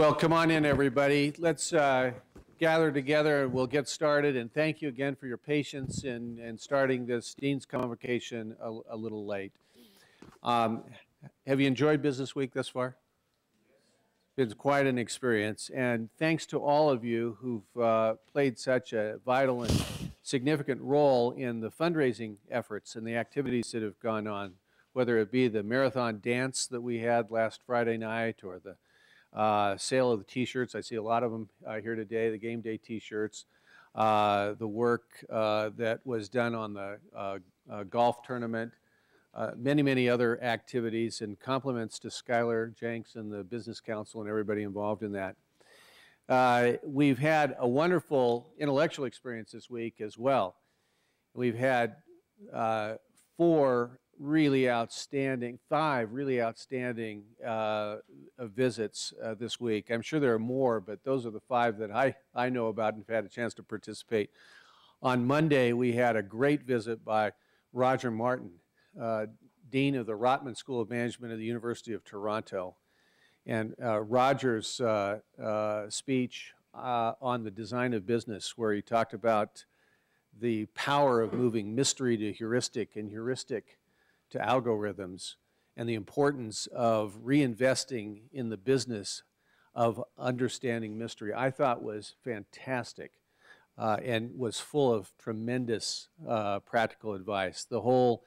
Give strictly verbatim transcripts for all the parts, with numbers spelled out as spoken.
Well, come on in, everybody. Let's uh, gather together and we'll get started. And thank you again for your patience in, in starting this Dean's Convocation a, a little late. Um, have you enjoyed Business Week thus far? It's quite an experience. And thanks to all of you who've uh, played such a vital and significant role in the fundraising efforts and the activities that have gone on, whether it be the marathon dance that we had last Friday night or the Uh, sale of the t-shirts. I see a lot of them uh, here today, the game day t-shirts, uh, the work uh, that was done on the uh, uh, golf tournament, uh, many, many other activities, and compliments to Skylar Jenks and the Business Council and everybody involved in that. Uh, we've had a wonderful intellectual experience this week as well. We've had uh, four really outstanding, five really outstanding uh, visits uh, this week. I'm sure there are more, but those are the five that I, I know about and have had a chance to participate. On Monday, we had a great visit by Roger Martin, uh, Dean of the Rotman School of Management at the University of Toronto. And uh, Roger's uh, uh, speech uh, on the design of business, where he talked about the power of moving mystery to heuristic and heuristic to algorithms, and the importance of reinvesting in the business of understanding mystery, I thought was fantastic uh, and was full of tremendous uh, practical advice. The whole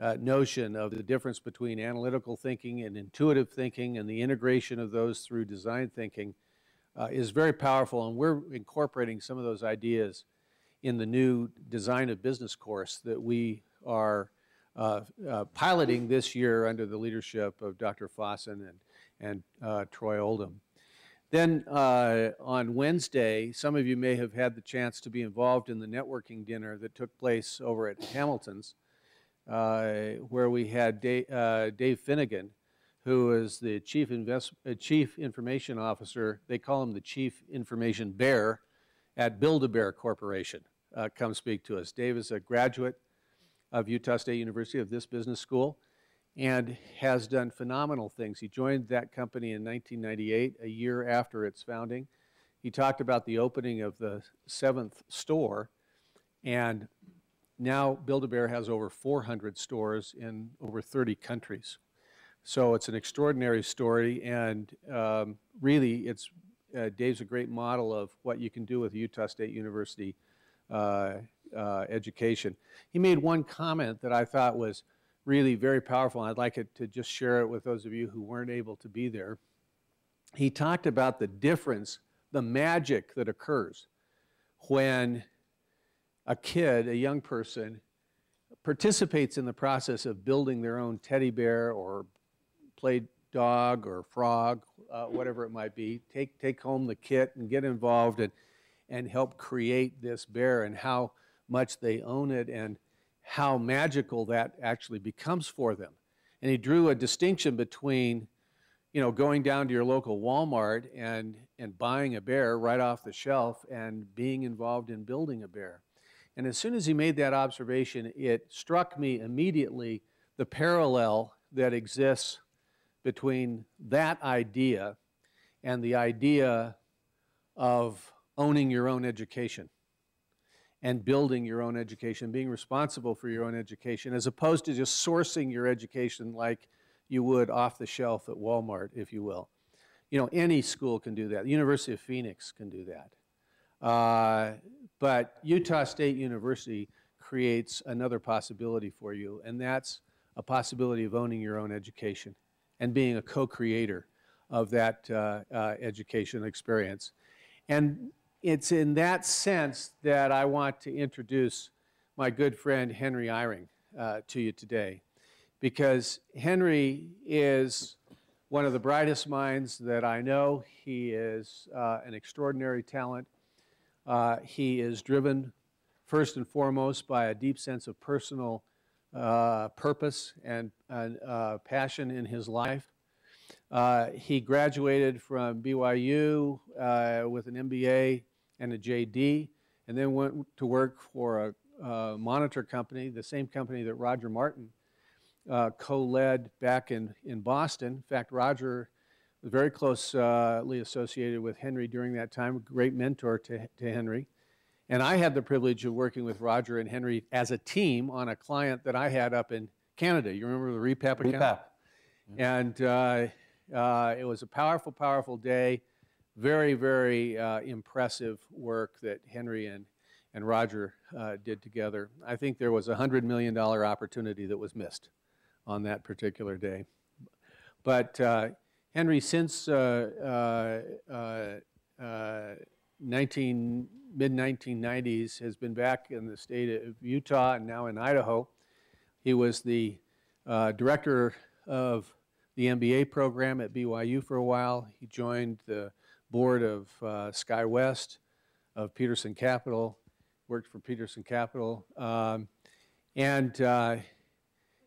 uh, notion of the difference between analytical thinking and intuitive thinking and the integration of those through design thinking uh, is very powerful, and we're incorporating some of those ideas in the new Design of Business course that we are Uh, uh, piloting this year under the leadership of Doctor Fossen and, and uh, Troy Oldham. Then uh, on Wednesday, some of you may have had the chance to be involved in the networking dinner that took place over at Hamilton's, uh, where we had Dave, uh, Dave Finnegan, who is the Chief, Invest uh, Chief Information Officer. They call him the Chief Information Bear at Build-A-Bear Corporation. Uh, come speak to us. Dave is a graduate of Utah State University, of this business school, and has done phenomenal things. He joined that company in nineteen ninety-eight, a year after its founding. He talked about the opening of the seventh store, and now Build-A-Bear has over four hundred stores in over thirty countries. So it's an extraordinary story, and um, really, it's uh, Dave's a great model of what you can do with Utah State University uh, Uh, education. He made one comment that I thought was really very powerful, and I'd like it to just share it with those of you who weren't able to be there. He talked about the difference, the magic that occurs when a kid, a young person, participates in the process of building their own teddy bear or play dog or frog, uh, whatever it might be, take, take home the kit and get involved and, and help create this bear, and how much they own it and how magical that actually becomes for them. And he drew a distinction between, you know, going down to your local Walmart and, and buying a bear right off the shelf and being involved in building a bear. And as soon as he made that observation, it struck me immediately the parallel that exists between that idea and the idea of owning your own education and building your own education, being responsible for your own education, as opposed to just sourcing your education like you would off the shelf at Walmart, if you will. You know, any school can do that. The University of Phoenix can do that. Uh, but Utah State University creates another possibility for you, and that's a possibility of owning your own education and being a co-creator of that uh, uh, education experience. And it's in that sense that I want to introduce my good friend Henry Eyring uh, to you today, because Henry is one of the brightest minds that I know. He is uh, an extraordinary talent. Uh, he is driven first and foremost by a deep sense of personal uh, purpose and, and uh, passion in his life. Uh, he graduated from B Y U uh, with an M B A and a J D, and then went to work for a uh, Monitor Company, the same company that Roger Martin uh, co-led back in, in Boston. In fact, Roger very closely associated with Henry during that time, a great mentor to, to Henry. And I had the privilege of working with Roger and Henry as a team on a client that I had up in Canada. You remember the Repap account? Repap. Yeah. And uh, uh, it was a powerful, powerful day. Very, very uh, impressive work that Henry and, and Roger uh, did together. I think there was a one hundred million dollar opportunity that was missed on that particular day. But uh, Henry, since uh, uh, uh, uh, mid nineteen nineties, has been back in the state of Utah and now in Idaho. He was the uh, director of the M B A program at B Y U for a while. He joined the board of uh, SkyWest, of Peterson Capital, worked for Peterson Capital. Um, and uh,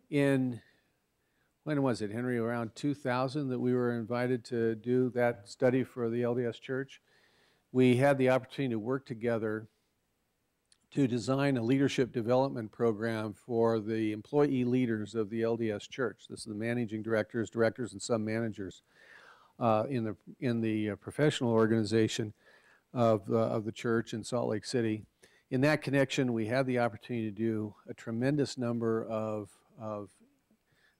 in, when was it, Henry, around two thousand that we were invited to do that study for the L D S Church? We had the opportunity to work together to design a leadership development program for the employee leaders of the L D S Church. This is the managing directors, directors, and some managers uh, in the in the uh, professional organization of uh, of the church in Salt Lake City. In that connection, we had the opportunity to do a tremendous number of of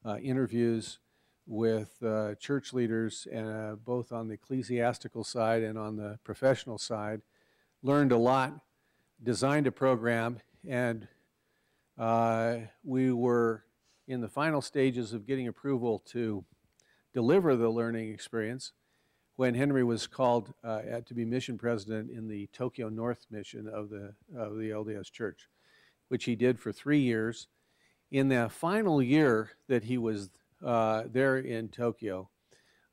uh, interviews with uh, church leaders, uh, both on the ecclesiastical side and on the professional side. Learned a lot, designed a program, and uh, we were in the final stages of getting approval to deliver the learning experience when Henry was called uh, at, to be mission president in the Tokyo North mission of the, of the L D S Church, which he did for three years. In the final year that he was Uh, there in Tokyo,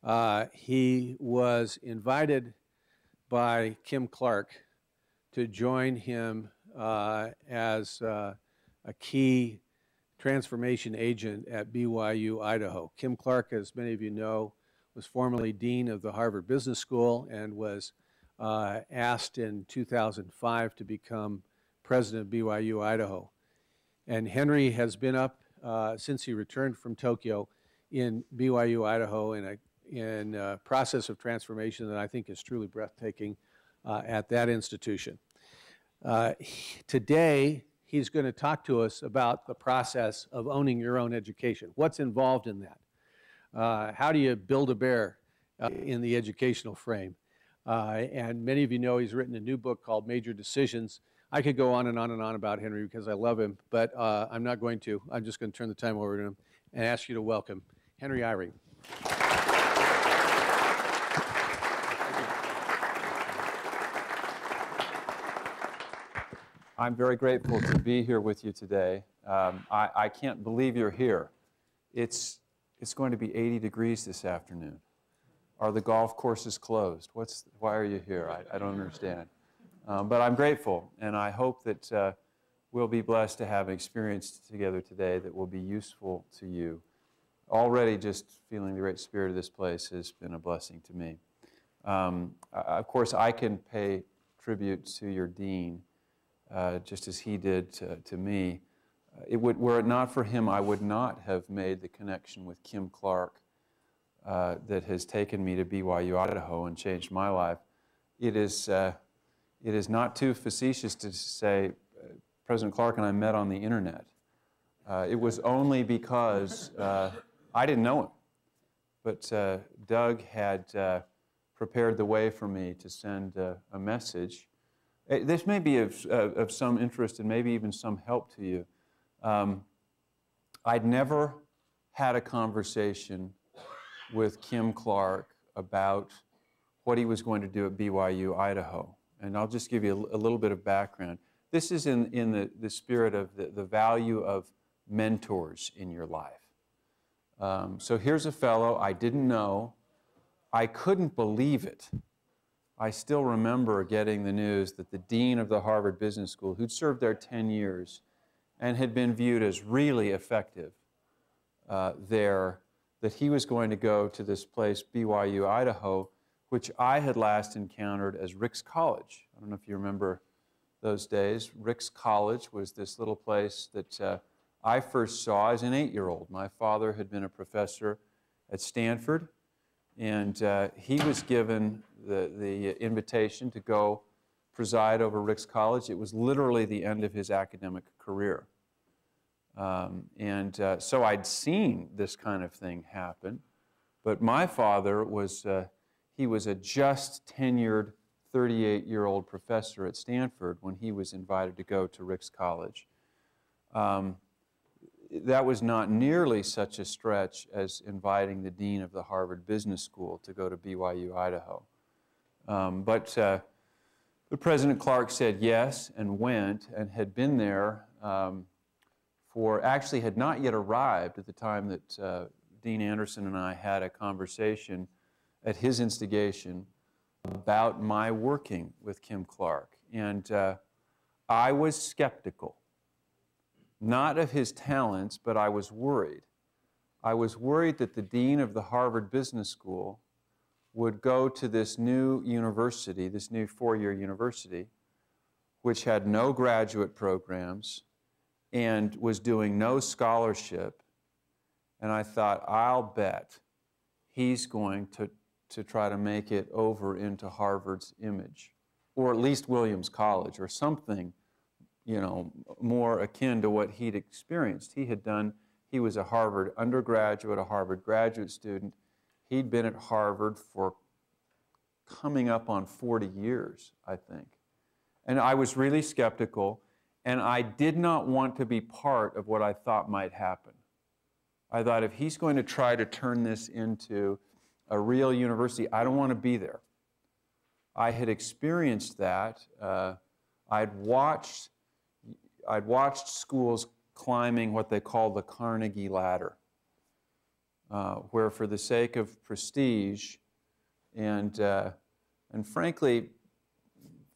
uh, he was invited by Kim Clark to join him uh, as uh, a key transformation agent at B Y U, Idaho. Kim Clark, as many of you know, was formerly dean of the Harvard Business School and was uh, asked in two thousand five to become president of B Y U, Idaho. And Henry has been up Uh, since he returned from Tokyo in B Y U, Idaho, in a, in a process of transformation that I think is truly breathtaking uh, at that institution. Uh, he, today, he's going to talk to us about the process of owning your own education. What's involved in that? Uh, how do you build a bear uh, in the educational frame? Uh, and many of you know he's written a new book called Major Decisions. I could go on and on and on about Henry because I love him, but uh, I'm not going to. I'm just going to turn the time over to him and ask you to welcome Henry Eyring. I'm very grateful to be here with you today. Um, I, I can't believe you're here. It's, it's going to be eighty degrees this afternoon. Are the golf courses closed? What's, why are you here? I, I don't understand. Um, but I'm grateful, and I hope that uh, we'll be blessed to have an experience together today that will be useful to you. Already just feeling the great spirit of this place has been a blessing to me. Um, I, of course, I can pay tribute to your dean, uh, just as he did to, to me. It would, were it not for him, I would not have made the connection with Kim Clark uh, that has taken me to B Y U, Idaho, and changed my life. It is... Uh, It is not too facetious to say uh, President Clark and I met on the internet. Uh, it was only because uh, I didn't know him, but uh, Doug had uh, prepared the way for me to send uh, a message. It, this may be of, uh, of some interest and maybe even some help to you. Um, I'd never had a conversation with Kim Clark about what he was going to do at B Y U, Idaho. And I'll just give you a, a little bit of background. This is in, in the, the spirit of the, the value of mentors in your life. Um, so here's a fellow I didn't know. I couldn't believe it. I still remember getting the news that the dean of the Harvard Business School, who'd served there ten years and had been viewed as really effective uh, there, that he was going to go to this place, B Y U, Idaho, which I had last encountered as Ricks College. I don't know if you remember those days. Ricks College was this little place that uh, I first saw as an eight-year-old. My father had been a professor at Stanford, And uh, he was given the, the invitation to go preside over Ricks College. It was literally the end of his academic career. Um, and uh, so I'd seen this kind of thing happen. But my father was, uh, he was a just tenured thirty-eight-year-old professor at Stanford when he was invited to go to Ricks College. Um, that was not nearly such a stretch as inviting the dean of the Harvard Business School to go to B Y U, Idaho. Um, but, uh, but President Clark said yes and went, and had been there um, for, actually had not yet arrived at the time that uh, Dean Anderson and I had a conversation at his instigation about my working with Kim Clark. And uh, I was skeptical. Not of his talents, but I was worried. I was worried that the dean of the Harvard Business School would go to this new university, this new four-year university, which had no graduate programs and was doing no scholarship. And I thought, I'll bet he's going to, to try to make it over into Harvard's image, or at least Williams College, or something, you know, more akin to what he'd experienced. He had done, he was a Harvard undergraduate, a Harvard graduate student. He'd been at Harvard for coming up on forty years, I think. And I was really skeptical, and I did not want to be part of what I thought might happen. I thought, if he's going to try to turn this into a real university, I don't want to be there. I had experienced that. Uh, I'd watched I'd watched schools climbing what they call the Carnegie ladder, uh, where for the sake of prestige and, uh, and frankly,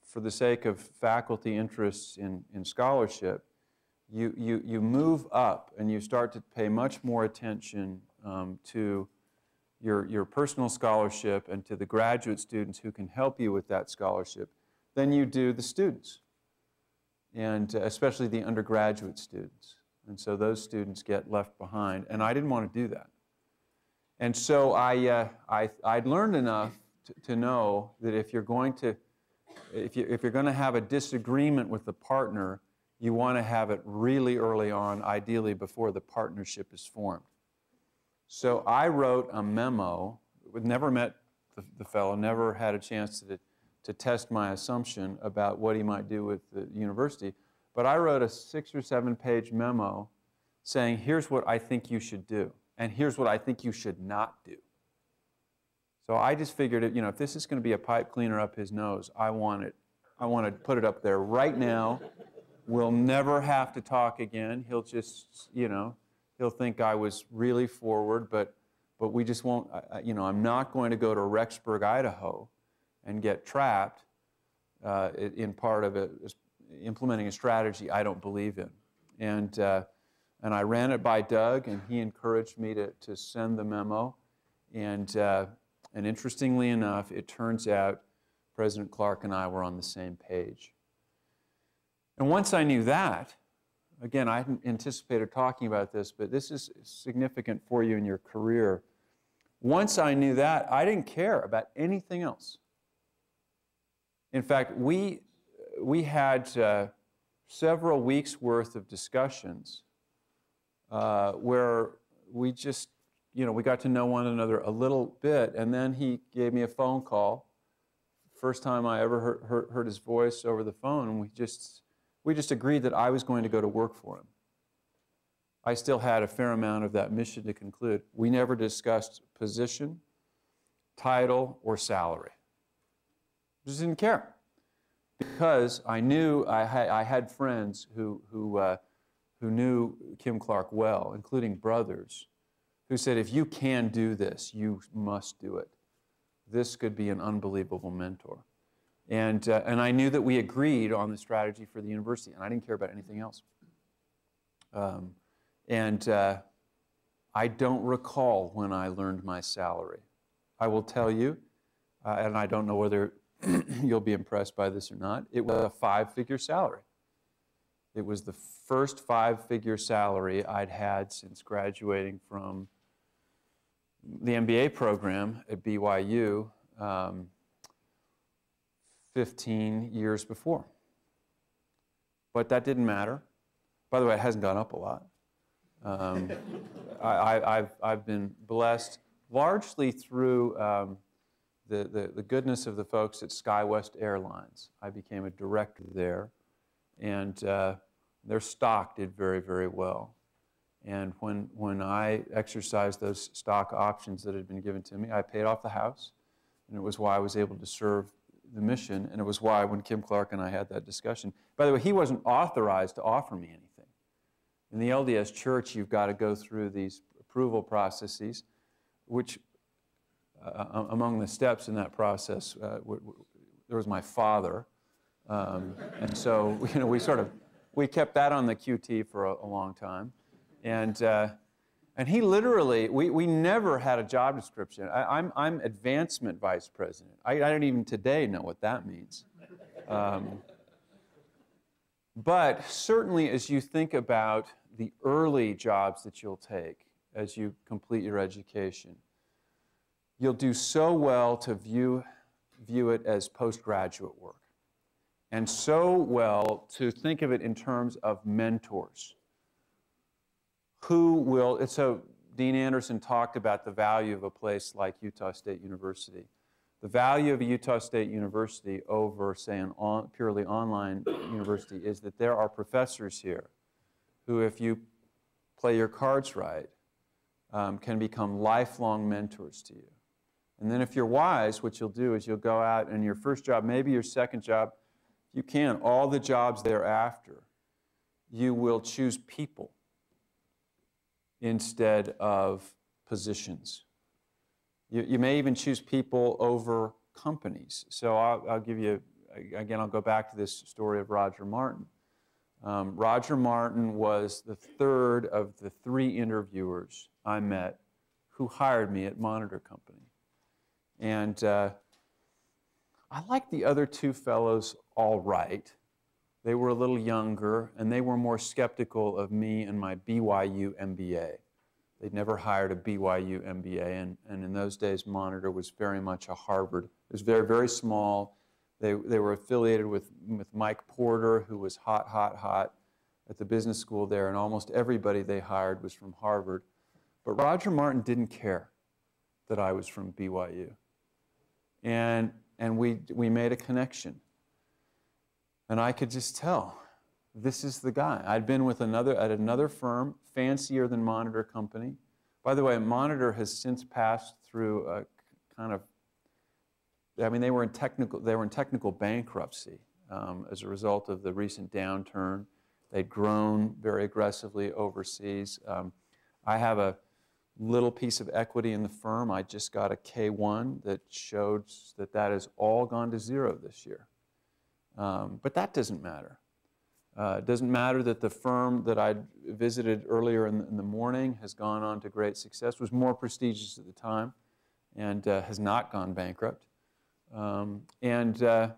for the sake of faculty interests in, in scholarship, you, you, you move up and you start to pay much more attention um, to your, your personal scholarship and to the graduate students who can help you with that scholarship than you do the students, and especially the undergraduate students. And so those students get left behind, and I didn't want to do that. And so I, uh, I, I'd learned enough to, to know that if you're going to, if, you, if you're going to have a disagreement with the partner, you want to have it really early on, ideally before the partnership is formed. So I wrote a memo, never met the, the fellow, never had a chance to to test my assumption about what he might do with the university. But I wrote a six or seven page memo saying, here's what I think you should do, and here's what I think you should not do. So I just figured, you know, if this is going to be a pipe cleaner up his nose, I want it. I want to put it up there right now. We'll never have to talk again. He'll just, you know, he'll think I was really forward, but, but we just won't, you know, I'm not going to go to Rexburg, Idaho, and get trapped uh, in part of it, implementing a strategy I don't believe in. And, uh, and I ran it by Doug, and he encouraged me to, to send the memo. And, uh, and interestingly enough, it turns out President Clark and I were on the same page. And once I knew that, again, I hadn't anticipated talking about this, but this is significant for you in your career. Once I knew that, I didn't care about anything else. In fact, we, we had uh, several weeks' worth of discussions uh, where we just, you know, we got to know one another a little bit, and then he gave me a phone call. First time I ever heard, heard, heard his voice over the phone, and we just, we just agreed that I was going to go to work for him. I still had a fair amount of that mission to conclude. We never discussed position, title, or salary. Just didn't care, because I knew I had, I had friends who, who, uh, who knew Kim Clark well, including brothers, who said, if you can do this, you must do it. This could be an unbelievable mentor. And, uh, and I knew that we agreed on the strategy for the university, and I didn't care about anything else. Um, and uh, I don't recall when I learned my salary. I will tell you, uh, and I don't know whether you'll be impressed by this or not, it was a five-figure salary. It was the first five-figure salary I'd had since graduating from the M B A program at B Y U um, fifteen years before. But that didn't matter. By the way, it hasn't gone up a lot. Um, I, I, I've, I've been blessed largely through um, the, the, the goodness of the folks at SkyWest Airlines. I became a director there, and uh, their stock did very, very well. And when, when I exercised those stock options that had been given to me, I paid off the house, and it was why I was able to serve the mission, and it was why when Kim Clark and I had that discussion, by the way, he wasn't authorized to offer me anything. In the L D S Church, you've got to go through these approval processes, which uh, among the steps in that process, uh, w w there was my father, um, and so you know we sort of we kept that on the Q T for a, a long time, and uh, and he literally we we never had a job description. I, I'm I'm advancement vice president. I, I don't even today know what that means. Um, But certainly as you think about the early jobs that you'll take as you complete your education, you'll do so well to view, view it as postgraduate work, and so well to think of it in terms of mentors. Who will, and so Dean Anderson talked about the value of a place like Utah State University. The value of a Utah State University over, say, an on, purely online university is that there are professors here who, if you play your cards right, um, can become lifelong mentors to you. And then if you're wise, what you'll do is you'll go out and your first job, maybe your second job, if you can, all the jobs thereafter, you will choose people instead of positions. You, you may even choose people over companies. So I'll, I'll give you, again, I'll go back to this story of Roger Martin. Um, Roger Martin was the third of the three interviewers I met who hired me at Monitor Company. And uh, I liked the other two fellows all right. They were a little younger, and they were more skeptical of me and my B Y U M B A. They'd never hired a B Y U M B A, and, and in those days, Monitor was very much a Harvard. It was very, very small. They, they were affiliated with, with Mike Porter, who was hot, hot, hot at the business school there, and almost everybody they hired was from Harvard. But Roger Martin didn't care that I was from B Y U, and, and we, we made a connection. And I could just tell, this is the guy. I'd been with another, at another firm, fancier than Monitor Company. By the way, Monitor has since passed through a kind of, I mean, they were in technical, they were in technical bankruptcy um, as a result of the recent downturn. They'd grown very aggressively overseas. Um, I have a little piece of equity in the firm. I just got a K one that showed that that has all gone to zero this year. Um, but that doesn't matter. Uh, it doesn't matter that the firm that I visited earlier in the, in the morning has gone on to great success, was more prestigious at the time, and uh, has not gone bankrupt. Um, and uh,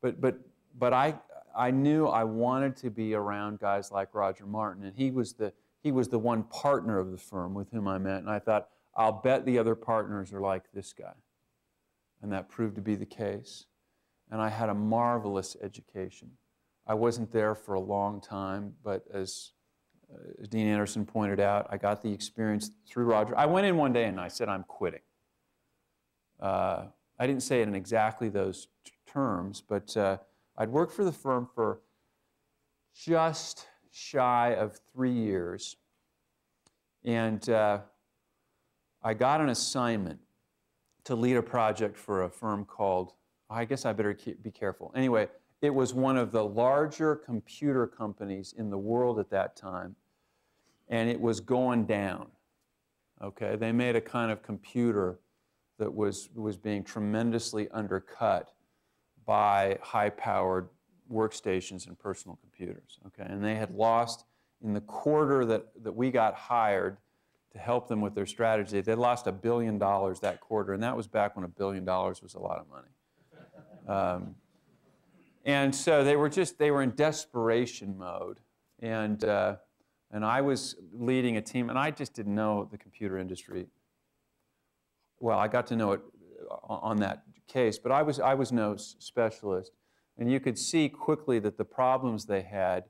but but but I I knew I wanted to be around guys like Roger Martin, and he was the he was the one partner of the firm with whom I met, and I thought, I'll bet the other partners are like this guy, and that proved to be the case. And I had a marvelous education. I wasn't there for a long time, but as uh, Dean Anderson pointed out, I got the experience through Roger. I went in one day and I said, I'm quitting. Uh, I didn't say it in exactly those terms, but uh, I'd worked for the firm for just shy of three years. And uh, I got an assignment to lead a project for a firm called, I guess I better keep, be careful. Anyway. It was one of the larger computer companies in the world at that time, and it was going down, okay? They made a kind of computer that was, was being tremendously undercut by high-powered workstations and personal computers, okay? And they had lost, in the quarter that, that we got hired to help them with their strategy, they lost a billion dollars that quarter, and that was back when a billion dollars was a lot of money. Um, And so they were just, they were in desperation mode. And, uh, and I was leading a team, and I just didn't know the computer industry well, I got to know it on that case, but I was, I was no specialist. And you could see quickly that the problems they had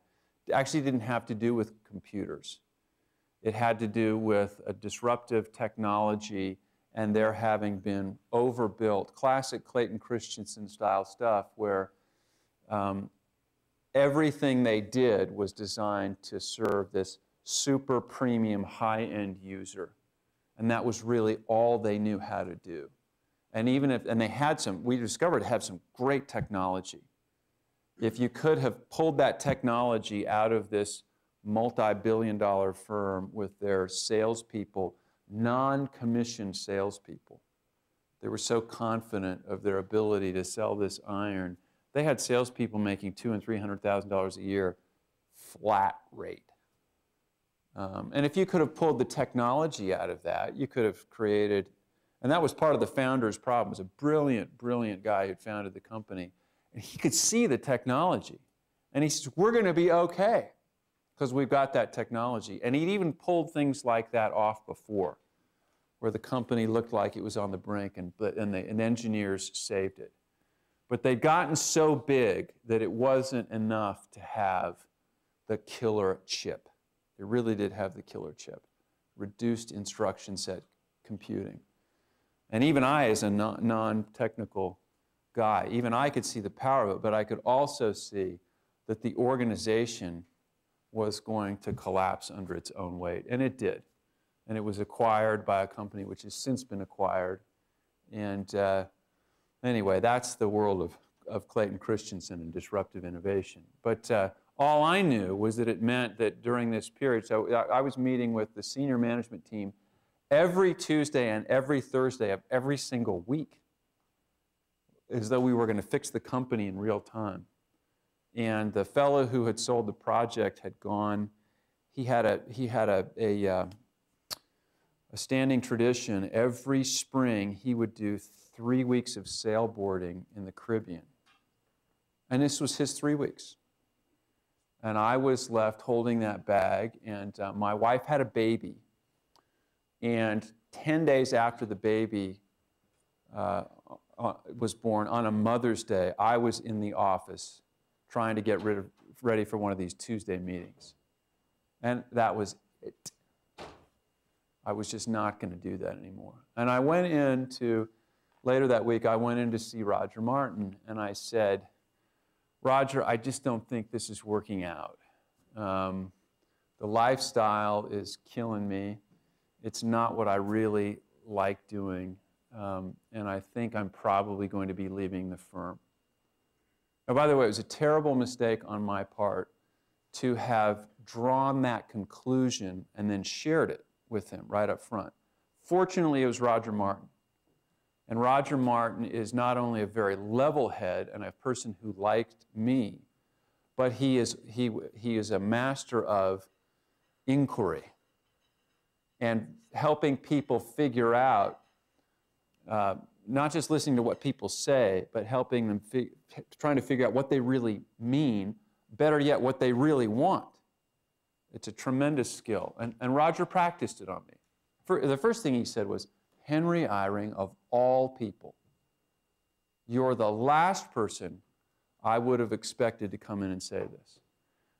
actually didn't have to do with computers. It had to do with a disruptive technology and there having been overbuilt, classic Clayton Christensen style stuff where um, everything they did was designed to serve this super premium high-end user. And that was really all they knew how to do. And even if, and they had some, we discovered have some great technology. If you could have pulled that technology out of this multi-billion dollar firm with their salespeople, non-commissioned salespeople, they were so confident of their ability to sell this iron. They had salespeople making two and three hundred thousand dollars a year, flat rate. Um, and if you could have pulled the technology out of that, you could have created, and that was part of the founder's problem. It was a brilliant, brilliant guy who founded the company. And he could see the technology. And he says, we're going to be okay because we've got that technology. And he'd even pulled things like that off before, where the company looked like it was on the brink and, and, the, and engineers saved it. But they'd gotten so big that it wasn't enough to have the killer chip. It really did have the killer chip, reduced instruction set computing. And even I, as a non-technical guy, even I could see the power of it, but I could also see that the organization was going to collapse under its own weight, and it did. And it was acquired by a company which has since been acquired. And uh, anyway, that's the world of, of Clayton Christensen and disruptive innovation. But uh, all I knew was that it meant that during this period, so I was meeting with the senior management team every Tuesday and every Thursday of every single week, as though we were going to fix the company in real time. And the fellow who had sold the project had gone. He had a he had a a, uh, a standing tradition. Every spring, he would do three weeks of sailboarding in the Caribbean, and this was his three weeks. And I was left holding that bag, and uh, my wife had a baby. And ten days after the baby uh, was born, on a Mother's Day, I was in the office trying to get rid of, ready for one of these Tuesday meetings. And that was it. I was just not going to do that anymore. And I went in to, later that week, I went in to see Roger Martin, and I said, Roger, I just don't think this is working out. Um, the lifestyle is killing me. It's not what I really like doing. Um, and I think I'm probably going to be leaving the firm. Now, by the way, it was a terrible mistake on my part to have drawn that conclusion and then shared it with him right up front. Fortunately, it was Roger Martin. And Roger Martin is not only a very level head and a person who liked me, but he is, he, he is a master of inquiry and helping people figure out, uh, not just listening to what people say, but helping them, fi trying to figure out what they really mean, better yet, what they really want. It's a tremendous skill. And, and Roger practiced it on me. For, the first thing he said was, Henry Eyring, of all people, you're the last person I would have expected to come in and say this.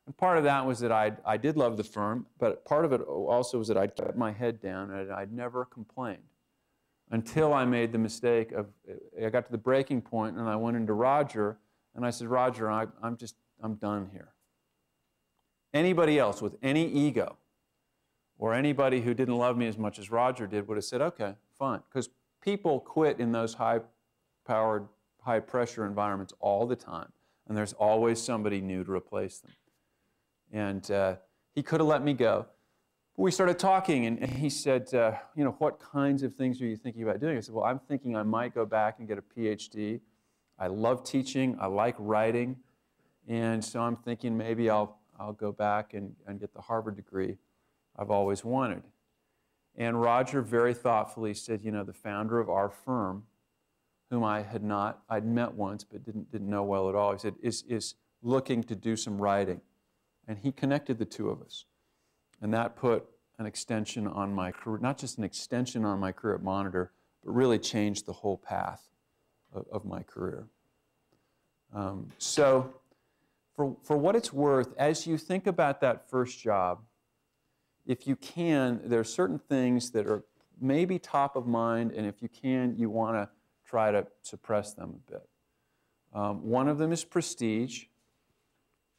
And part of that was that I'd, I did love the firm, but part of it also was that I'd kept my head down and I'd never complained until I made the mistake of, I got to the breaking point and I went into Roger and I said, Roger, I, I'm just, I'm done here. Anybody else with any ego or anybody who didn't love me as much as Roger did would have said, okay, fine. Because people quit in those high-powered, high-pressure environments all the time, and there's always somebody new to replace them. And uh, he could have let me go. But we started talking, and, and he said, uh, you know, what kinds of things are you thinking about doing? I said, well, I'm thinking I might go back and get a P H D. I love teaching. I like writing. And so I'm thinking maybe I'll, I'll go back and, and get the Harvard degree I've always wanted. And Roger very thoughtfully said, you know, the founder of our firm, whom I had not, I'd met once but didn't, didn't know well at all, he said, is, is looking to do some writing. And he connected the two of us. And that put an extension on my career, not just an extension on my career at Monitor, but really changed the whole path of, of my career. Um, so for, for what it's worth, as you think about that first job, if you can, there are certain things that are maybe top of mind, and if you can, you want to try to suppress them a bit. Um, one of them is prestige.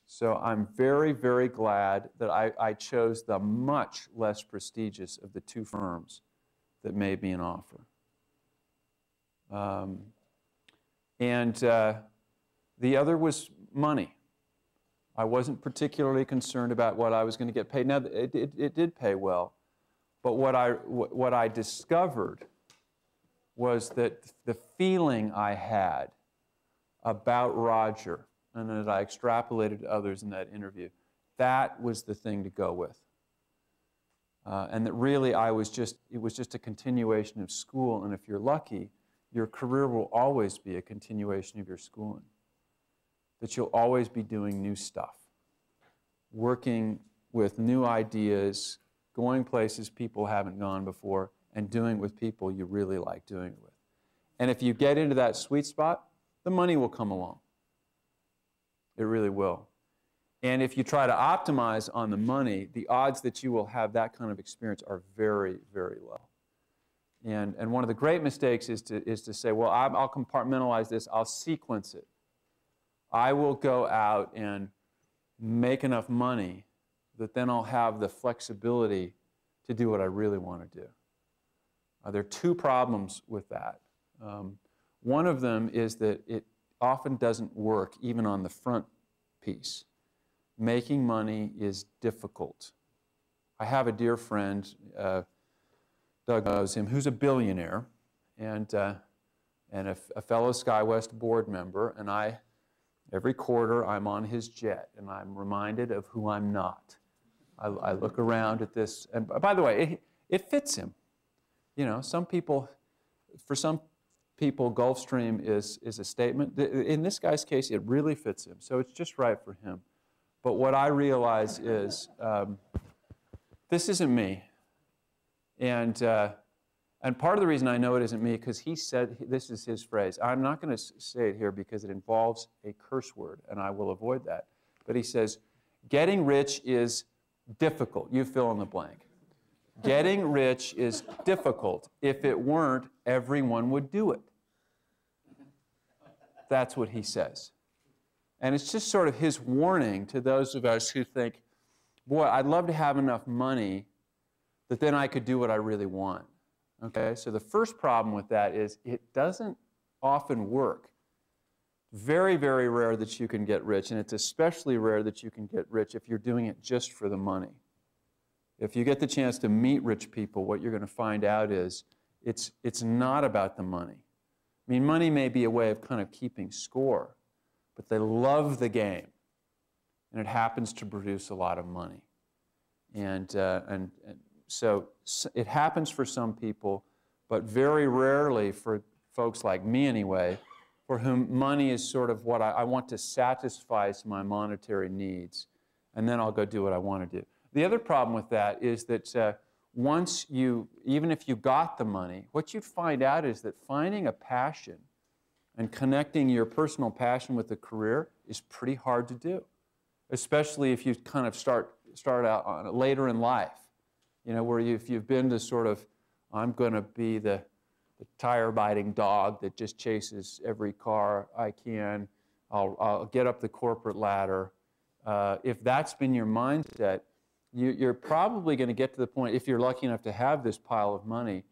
So I'm very, very glad that I, I chose the much less prestigious of the two firms that made me an offer. Um, and uh, the other was money. I wasn't particularly concerned about what I was going to get paid. Now, it, it, it did pay well, but what I, what I discovered was that the feeling I had about Roger, and as I extrapolated to others in that interview, that was the thing to go with. Uh, and that really I was just, it was just a continuation of school, and if you're lucky, your career will always be a continuation of your schooling. That you'll always be doing new stuff, working with new ideas, going places people haven't gone before, and doing with people you really like doing it with. And if you get into that sweet spot, the money will come along. It really will. And if you try to optimize on the money, the odds that you will have that kind of experience are very, very low. And, and one of the great mistakes is to, is to say, well, I'm, I'll compartmentalize this, I'll sequence it. I will go out and make enough money that then I'll have the flexibility to do what I really want to do. Uh, there are two problems with that. Um, one of them is that it often doesn't work even on the front piece. Making money is difficult. I have a dear friend, uh, Doug knows him, who's a billionaire and, uh, and a, a fellow SkyWest board member, and I every quarter, I'm on his jet, and I'm reminded of who I'm not. I, I look around at this, and by the way, it, it fits him. You know, some people, for some people, Gulfstream is, is a statement. In this guy's case, it really fits him, so it's just right for him. But what I realize is, um, this isn't me. And, uh, and part of the reason I know it isn't me, because he said, this is his phrase, I'm not going to say it here because it involves a curse word, and I will avoid that. But he says, getting rich is difficult. You fill in the blank. Getting rich is difficult. If it weren't, everyone would do it. That's what he says. And it's just sort of his warning to those of us who think, boy, I'd love to have enough money that then I could do what I really want. Okay, so the first problem with that is it doesn't often work. Very, very rare that you can get rich, and it's especially rare that you can get rich if you're doing it just for the money. If you get the chance to meet rich people, what you're going to find out is it's, it's not about the money. I mean, money may be a way of kind of keeping score, but they love the game, and it happens to produce a lot of money. And, uh, and, and so it happens for some people, but very rarely for folks like me anyway, for whom money is sort of what I, I want to satisfy my monetary needs, and then I'll go do what I want to do. The other problem with that is that uh, once you, even if you got the money, what you'd find out is that finding a passion and connecting your personal passion with a career is pretty hard to do, especially if you kind of start, start out on it later in life, you know, where you, if you've been to sort of, I'm going to be the, the tire-biting dog that just chases every car I can, I'll, I'll get up the corporate ladder. Uh, if that's been your mindset, You, you're probably going to get to the point, if you're lucky enough to have this pile of money,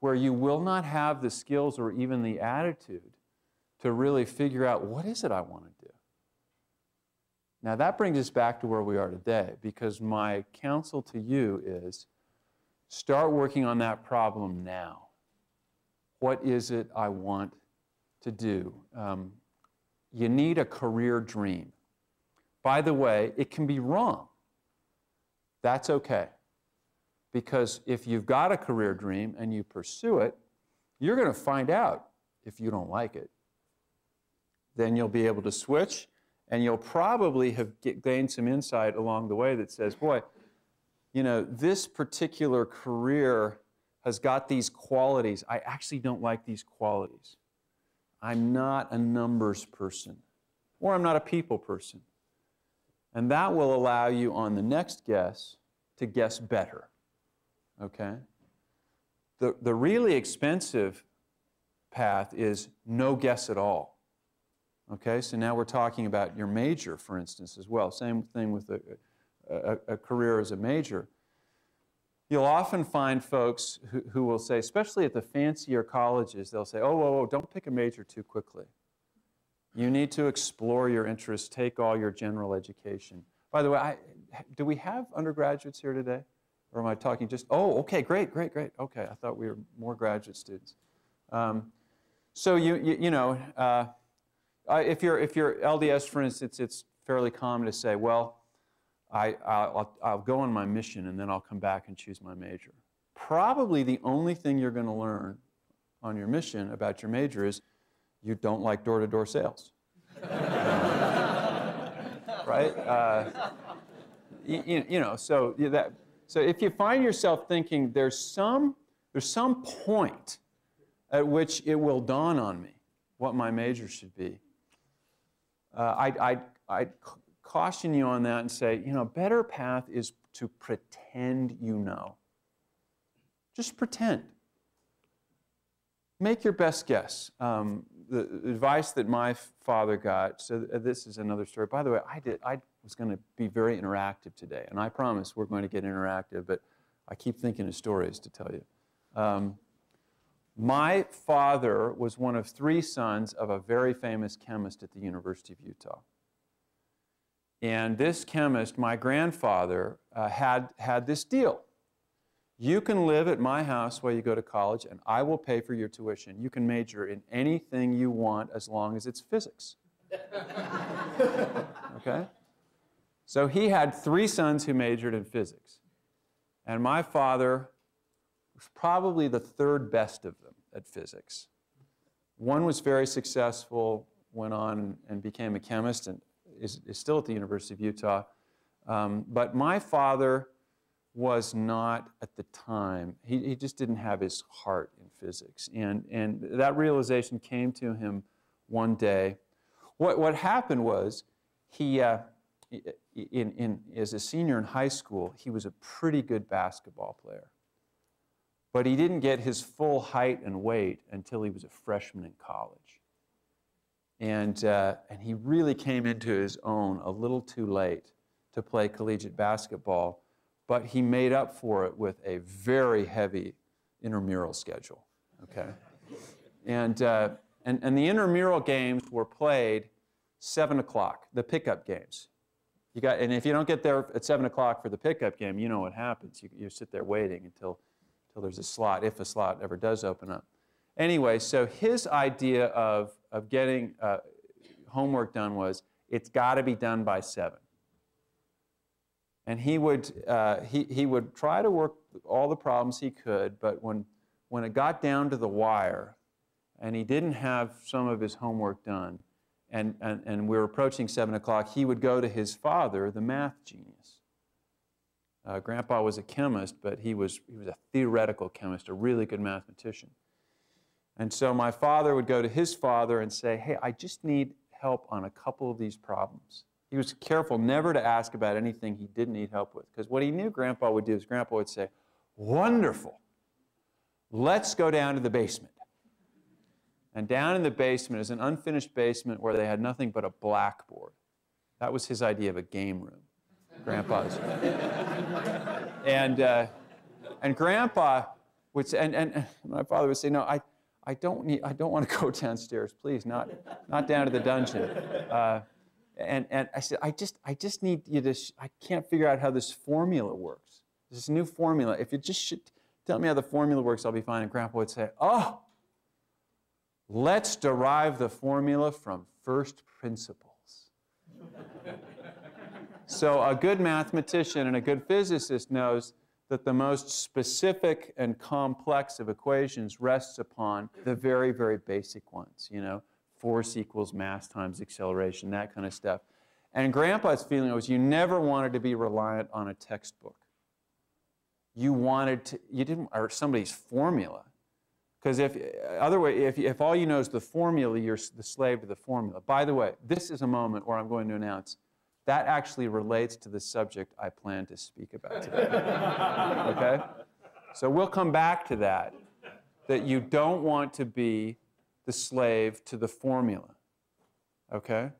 where you will not have the skills or even the attitude to really figure out, what is it I want to do? Now, that brings us back to where we are today, because my counsel to you is, start working on that problem now. What is it I want to do? Um, you need a career dream. By the way, it can be wrong. That's okay, because if you've got a career dream and you pursue it, you're going to find out if you don't like it. Then you'll be able to switch, and you'll probably have get, gained some insight along the way that says, boy, you know, this particular career has got these qualities. I actually don't like these qualities. I'm not a numbers person, or I'm not a people person. And that will allow you on the next guess to guess better, okay? The, the really expensive path is no guess at all, okay? So now we're talking about your major, for instance, as well. Same thing with a, a, a career as a major. You'll often find folks who, who will say, especially at the fancier colleges, they'll say, oh, oh, oh, don't pick a major too quickly. You need to explore your interests, take all your general education. By the way, I, do we have undergraduates here today? Or am I talking just, oh, okay, great, great, great. Okay, I thought we were more graduate students. Um, so, you, you, you know, uh, if, you're, if you're L D S, for instance, it's fairly common to say, well, I, I'll, I'll go on my mission and then I'll come back and choose my major. Probably the only thing you're going to learn on your mission about your major is you don't like door-to-door sales, right? Uh, you, you know, so that so if you find yourself thinking there's some there's some point at which it will dawn on me what my major should be, uh, I'd, I'd, I'd caution you on that and say, you know, a better path is to pretend you know. Just pretend. Make your best guess. Um, the advice that my father got, so this is another story. By the way, I, did, I was going to be very interactive today, and I promise we're going to get interactive, but I keep thinking of stories to tell you. Um, my father was one of three sons of a very famous chemist at the University of Utah. And this chemist, my grandfather, uh, had, had this deal. You can live at my house while you go to college, and I will pay for your tuition. You can major in anything you want as long as it's physics. Okay? So he had three sons who majored in physics. And my father was probably the third best of them at physics. One was very successful, went on and became a chemist, and is, is still at the University of Utah. Um, but my father was not at the time. He, he just didn't have his heart in physics. And, and that realization came to him one day. What, what happened was, he, uh, in, in, as a senior in high school, he was a pretty good basketball player. But he didn't get his full height and weight until he was a freshman in college. And, uh, and he really came into his own a little too late to play collegiate basketball. But he made up for it with a very heavy intramural schedule, okay? and, uh, and, and the intramural games were played seven o'clock, the pickup games. You got, and if you don't get there at seven o'clock for the pickup game, you know what happens. You, you sit there waiting until, until there's a slot, if a slot ever does open up. Anyway, so his idea of, of getting uh, homework done was, it's got to be done by seven. And he would, uh, he, he would try to work all the problems he could, but when, when it got down to the wire and he didn't have some of his homework done, and, and, and we were approaching seven o'clock, he would go to his father, the math genius. Uh, Grandpa was a chemist, but he was, he was a theoretical chemist, a really good mathematician. And so my father would go to his father and say, hey, I just need help on a couple of these problems. He was careful never to ask about anything he didn't need help with, because what he knew Grandpa would do is Grandpa would say, wonderful, let's go down to the basement. And down in the basement is an unfinished basement where they had nothing but a blackboard. That was his idea of a game room, Grandpa's. and, uh, and Grandpa would say, and, and, and my father would say, no, I, I, don't, need, I don't want to go downstairs, please, not, not down to the dungeon. Uh, And, and I said, I just, I just need you to, sh I can't figure out how this formula works. This new formula, if you just should tell me how the formula works, I'll be fine. And Grandpa would say, oh, let's derive the formula from first principles. So a good mathematician and a good physicist knows that the most specific and complex of equations rests upon the very, very basic ones, you know. Force equals mass times acceleration, that kind of stuff. And Grandpa's feeling was you never wanted to be reliant on a textbook. you wanted to, you didn't, or somebody's formula. Because if, other way, if, if all you know is the formula, you're the slave to the formula. By the way, this is a moment where I'm going to announce that actually relates to the subject I plan to speak about today, okay? So we'll come back to that, that you don't want to be the slave to the formula, okay?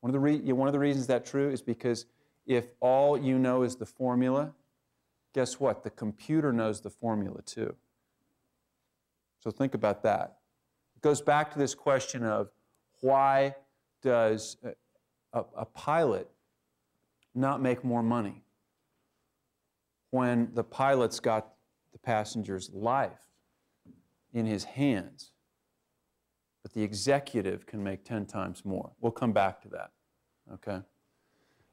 One of the, re one of the reasons that's true is because if all you know is the formula, guess what? The computer knows the formula too. So think about that. It goes back to this question of why does a, a pilot not make more money when the pilot's got the passenger's life in his hands, but the executive can make ten times more? We'll come back to that, okay?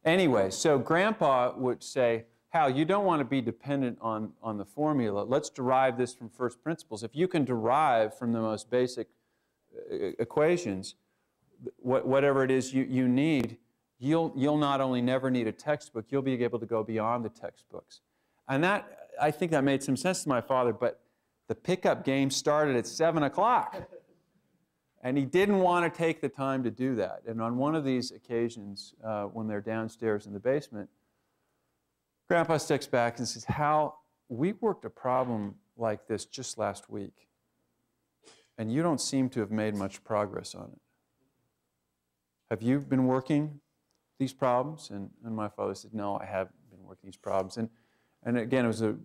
Anyway, so Grandpa would say, Hal, you don't want to be dependent on, on the formula. Let's derive this from first principles. If you can derive from the most basic uh, equations, wh whatever it is you, you need, you'll, you'll not only never need a textbook, you'll be able to go beyond the textbooks. And that, I think that made some sense to my father, but the pickup game started at seven o'clock. And he didn't want to take the time to do that. And on one of these occasions, uh, when they're downstairs in the basement, Grandpa steps back and says, Hal, we worked a problem like this just last week, and you don't seem to have made much progress on it. Have you been working these problems? And, and my father said, no, I haven't been working these problems. And, and again, it was a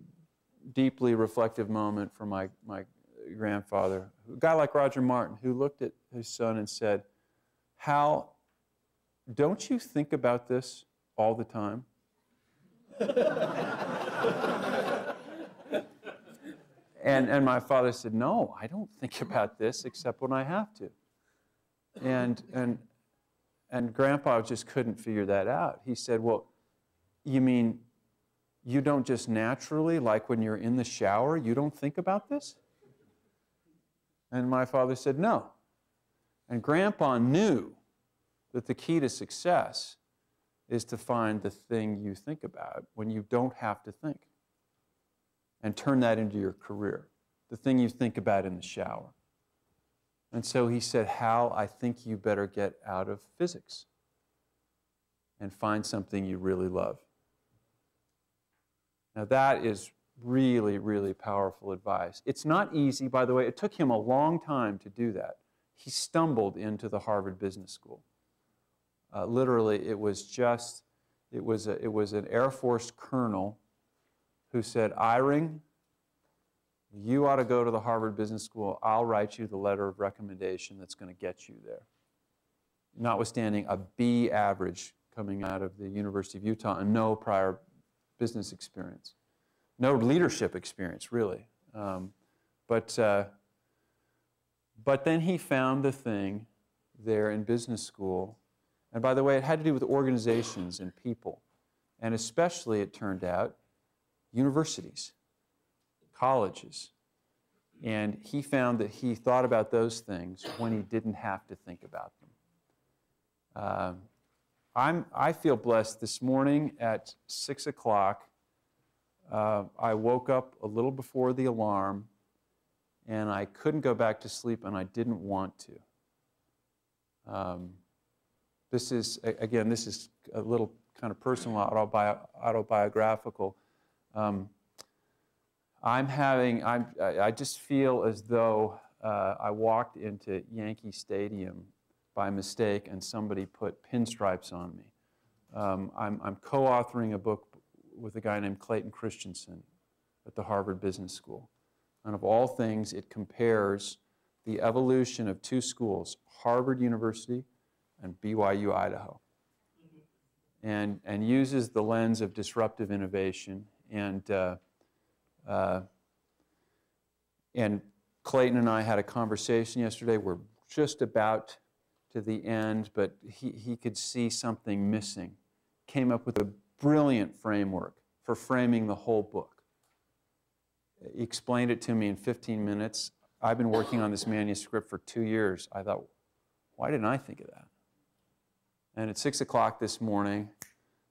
deeply reflective moment for my, my grandfather, a guy like Roger Martin, who looked at his son and said, Hal, don't you think about this all the time? and, and my father said, no, I don't think about this except when I have to. And, and, and Grandpa just couldn't figure that out. He said, well, you mean you don't just naturally, like when you're in the shower, you don't think about this? And my father said, no. And Grandpa knew that the key to success is to find the thing you think about when you don't have to think and turn that into your career, the thing you think about in the shower. And so he said, Hal, I think you better get out of physics and find something you really love. Now that is really, really powerful advice. It's not easy, by the way. It took him a long time to do that. He stumbled into the Harvard Business School. Uh, literally, it was just, it was, a, it was an Air Force colonel who said, Eyring, you ought to go to the Harvard Business School. I'll write you the letter of recommendation that's going to get you there. Notwithstanding a B average coming out of the University of Utah and no prior business experience. No leadership experience, really. Um, but, uh, but then he found the thing there in business school. And by the way, it had to do with organizations and people. And especially, it turned out, universities, colleges. And he found that he thought about those things when he didn't have to think about them. Uh, I'm, I feel blessed. This morning at six o'clock, Uh, I woke up a little before the alarm, and I couldn't go back to sleep, and I didn't want to. Um, this is, again, this is a little kind of personal, autobi autobiographical. Um, I'm having, I'm, I just feel as though uh, I walked into Yankee Stadium by mistake, and somebody put pinstripes on me. Um, I'm, I'm co-authoring a book with a guy named Clayton Christensen at the Harvard Business School. And of all things, it compares the evolution of two schools, Harvard University and B Y U, Idaho, and, and uses the lens of disruptive innovation. And, uh, uh, and Clayton and I had a conversation yesterday. We're just about to the end, but he, he could see something missing. Came up with a brilliant framework for framing the whole book. He explained it to me in fifteen minutes. I've been working on this manuscript for two years. I thought, why didn't I think of that? And at six o'clock this morning,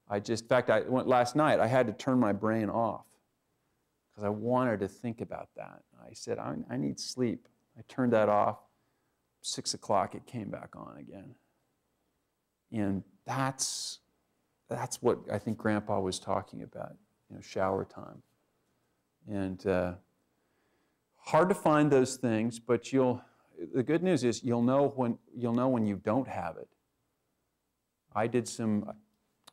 I just, in fact, I went last night, I had to turn my brain off because I wanted to think about that. I said, I, I need sleep. I turned that off. Six o'clock, it came back on again. And that's, that's what I think Grandpa was talking about, you know, shower time. And uh, hard to find those things, but you'll, the good news is you'll know when, you'll know when you don't have it. I did some,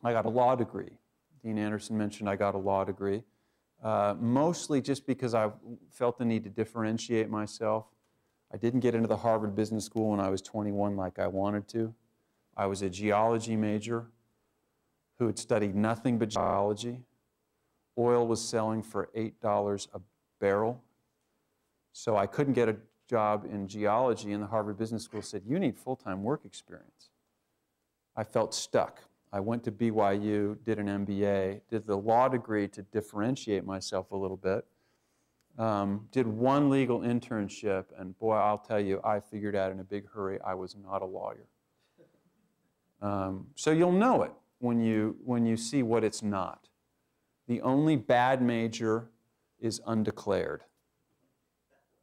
I got a law degree. Dean Anderson mentioned I got a law degree, uh, mostly just because I felt the need to differentiate myself. I didn't get into the Harvard Business School when I was twenty-one like I wanted to. I was a geology major who had studied nothing but geology. Oil was selling for eight dollars a barrel. So I couldn't get a job in geology, and the Harvard Business School said, you need full-time work experience. I felt stuck. I went to B Y U, did an M B A, did the law degree to differentiate myself a little bit, um, did one legal internship, and boy, I'll tell you, I figured out in a big hurry I was not a lawyer. Um, so you'll know it when you, when you see what it's not. The only bad major is undeclared,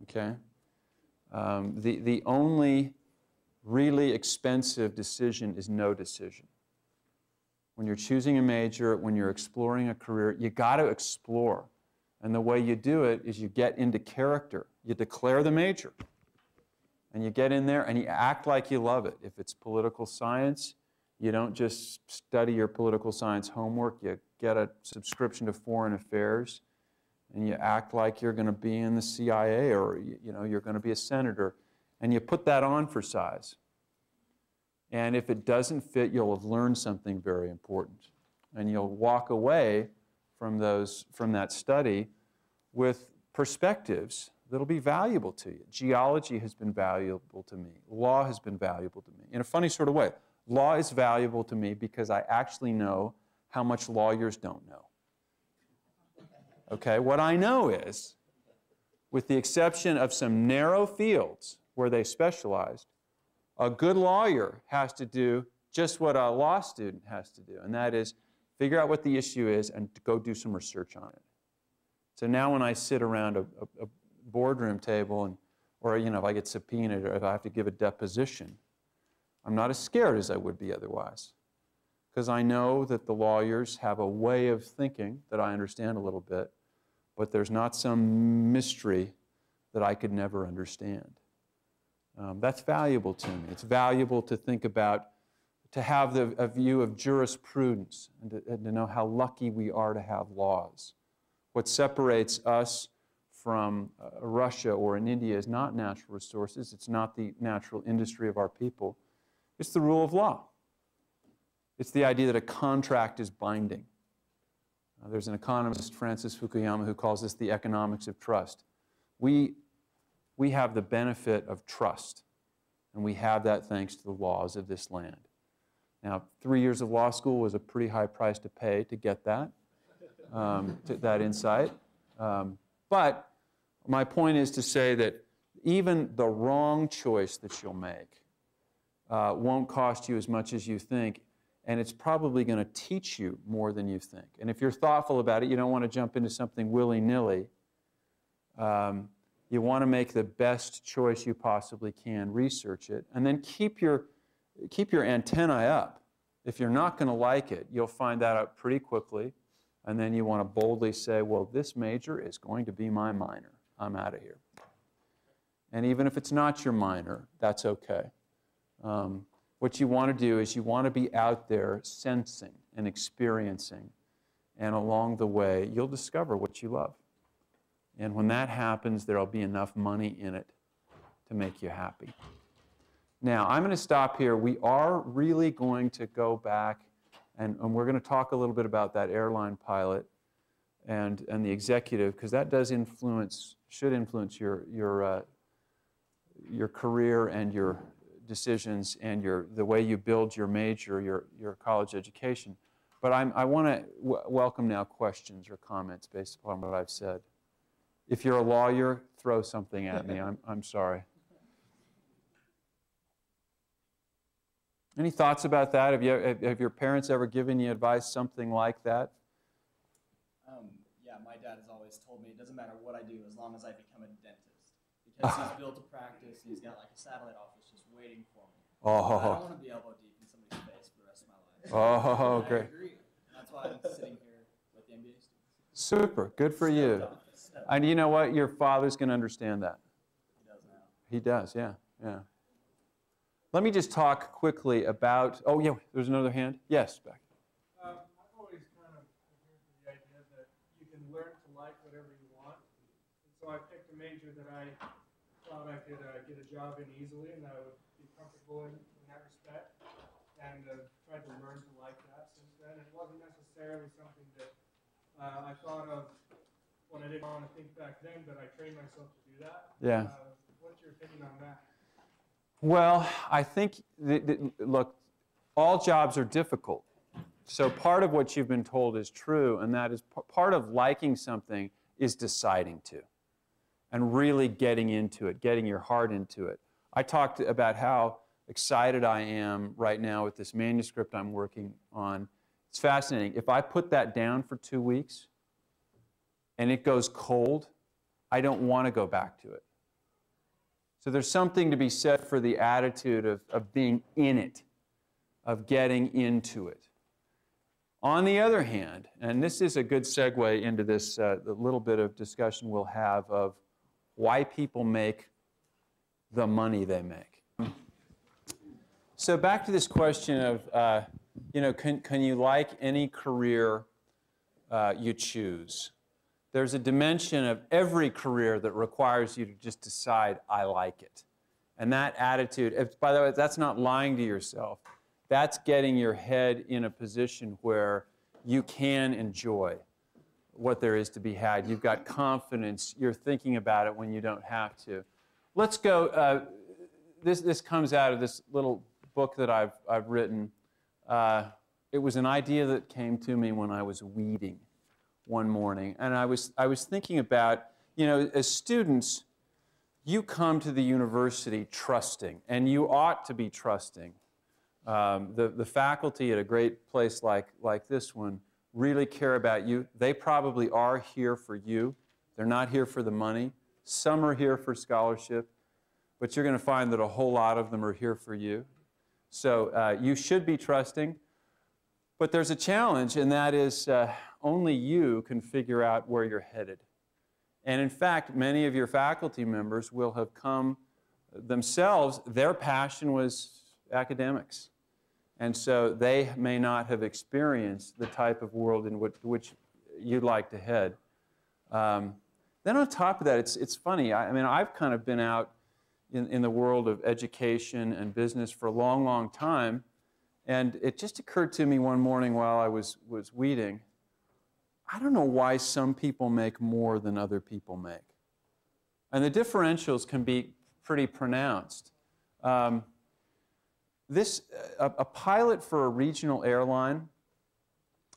okay? Um, the, the only really expensive decision is no decision. When you're choosing a major, when you're exploring a career, you got to explore. And the way you do it is you get into character. You declare the major. And you get in there and you act like you love it. If it's political science, you don't just study your political science homework. You get a subscription to Foreign Affairs, and you act like you're going to be in the C I A, or you know you're going to be a senator, and you put that on for size. And if it doesn't fit, you'll have learned something very important, and you'll walk away from those from that study with perspectives that'll be valuable to you. Geology has been valuable to me. Law has been valuable to me in a funny sort of way. Law is valuable to me because I actually know how much lawyers don't know. Okay, what I know is, with the exception of some narrow fields where they specialized, a good lawyer has to do just what a law student has to do, and that is figure out what the issue is and go do some research on it. So now when I sit around a, a, a boardroom table, and, or you know, if I get subpoenaed or if I have to give a deposition, I'm not as scared as I would be otherwise, because I know that the lawyers have a way of thinking that I understand a little bit, but there's not some mystery that I could never understand. Um, that's valuable to me. It's valuable to think about, to have the, a view of jurisprudence, and to, and to know how lucky we are to have laws. What separates us from uh, Russia or in India is not natural resources. It's not the natural industry of our people. It's the rule of law. It's the idea that a contract is binding. Uh, there's an economist, Francis Fukuyama, who calls this the economics of trust. We, we have the benefit of trust, and we have that thanks to the laws of this land. Now, three years of law school was a pretty high price to pay to get that, um, to that insight. Um, but my point is to say that even the wrong choice that you'll make Uh, won't cost you as much as you think, and it's probably going to teach you more than you think. And if you're thoughtful about it, you don't want to jump into something willy-nilly. Um, you want to make the best choice you possibly can, research it, and then keep your, keep your antennae up. If you're not going to like it, you'll find that out pretty quickly, and then you want to boldly say, well, this major is going to be my minor. I'm out of here. And even if it's not your minor, that's okay. Um, what you want to do is you want to be out there sensing and experiencing, and along the way, you'll discover what you love. And when that happens, there'll be enough money in it to make you happy. Now, I'm going to stop here. We are really going to go back, and, and we're going to talk a little bit about that airline pilot and, and the executive, because that does influence, should influence your, your, uh, your career and your decisions and your, the way you build your major, your, your college education. But I'm, I want to w welcome now questions or comments based upon what I've said. If you're a lawyer, throw something at me. I'm, I'm sorry. Any thoughts about that? Have, you, have, have your parents ever given you advice, something like that? Um, yeah, that my dad has always told me, it doesn't matter what I do as long as I become a dentist. Because he's built a practice, he's got like a satellite office just waiting for me. Oh. I don't want to be elbow deep in somebody's face for the rest of my life. Oh, great. I agree. And that's why I'm sitting here with the M B A students. Super. Good for you. And you know what? Your father's going to understand that. He does now. He does, yeah. Yeah. Let me just talk quickly about, oh, yeah, there's another hand. Yes, back. Um, I've always kind of agreed with the idea that you can learn to like whatever you want. And so I picked a major that I thought I could uh, get a job in easily, and I would be comfortable in, in that respect, and uh, tried to learn to like that since then. It wasn't necessarily something that uh, I thought of when I didn't want to think back then, but I trained myself to do that. Yeah. Uh, what's your opinion on that? Well, I think, that, that, look, all jobs are difficult. So part of what you've been told is true, and that is part of liking something is deciding to and really getting into it, getting your heart into it. I talked about how excited I am right now with this manuscript I'm working on. It's fascinating. If I put that down for two weeks and it goes cold, I don't want to go back to it. So there's something to be said for the attitude of, of being in it, of getting into it. On the other hand, and this is a good segue into this uh, the little bit of discussion we'll have of why people make the money they make. So back to this question of, uh, you know, can, can you like any career uh, you choose? There's a dimension of every career that requires you to just decide, I like it. And that attitude, if, by the way, that's not lying to yourself. That's getting your head in a position where you can enjoy what there is to be had. You've got confidence. You're thinking about it when you don't have to. Let's go. Uh, this, this comes out of this little book that I've, I've written. Uh, it was an idea that came to me when I was weeding one morning, and I was, I was thinking about, you know, as students, you come to the university trusting, and you ought to be trusting. Um, the, the faculty at a great place like, like this one really care about you. They probably are here for you. They're not here for the money. Some are here for scholarship, but you're going to find that a whole lot of them are here for you. So uh, you should be trusting. But there's a challenge, and that is uh, only you can figure out where you're headed. And in fact, many of your faculty members will have come themselves. Their passion was academics. And so they may not have experienced the type of world in which, which you'd like to head. Um, then on top of that, it's, it's funny. I, I mean, I've kind of been out in, in the world of education and business for a long, long time. And it just occurred to me one morning while I was, was weeding, I don't know why some people make more than other people make. And the differentials can be pretty pronounced. Um, this, a, a pilot for a regional airline,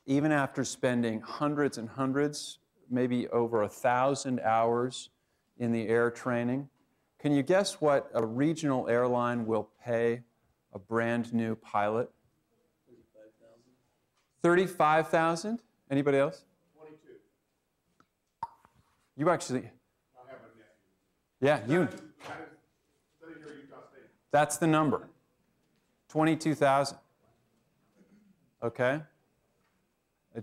even after spending hundreds and hundreds, maybe over a thousand hours in the air training, can you guess what a regional airline will pay a brand new pilot? Thirty-five thousand. Anybody else? Twenty-two. You actually. I have a nephew. Yeah, you. Studied here at Utah State. That's the number. Twenty-two thousand. Okay.